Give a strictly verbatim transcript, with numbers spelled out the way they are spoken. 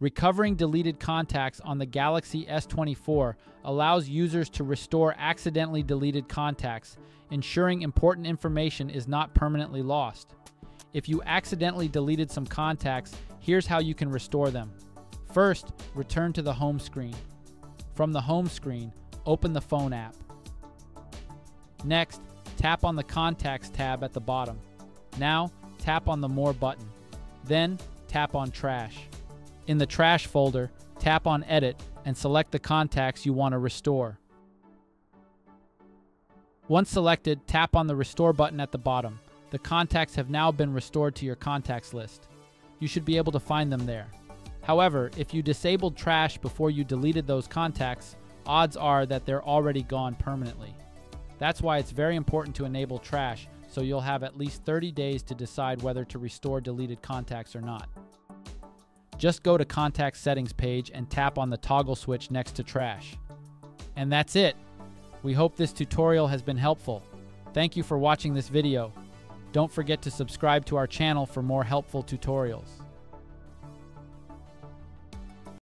Recovering deleted contacts on the Galaxy S twenty-four allows users to restore accidentally deleted contacts, ensuring important information is not permanently lost. If you accidentally deleted some contacts, here's how you can restore them. First, return to the home screen. From the home screen, open the phone app. Next, tap on the Contacts tab at the bottom. Now, tap on the More button. Then, tap on Trash. In the Trash folder, tap on Edit and select the contacts you want to restore. Once selected, tap on the Restore button at the bottom. The contacts have now been restored to your contacts list. You should be able to find them there. However, if you disabled Trash before you deleted those contacts, odds are that they're already gone permanently. That's why it's very important to enable Trash, so you'll have at least thirty days to decide whether to restore deleted contacts or not. Just go to Contact Settings page and tap on the toggle switch next to Trash. And that's it! We hope this tutorial has been helpful. Thank you for watching this video. Don't forget to subscribe to our channel for more helpful tutorials.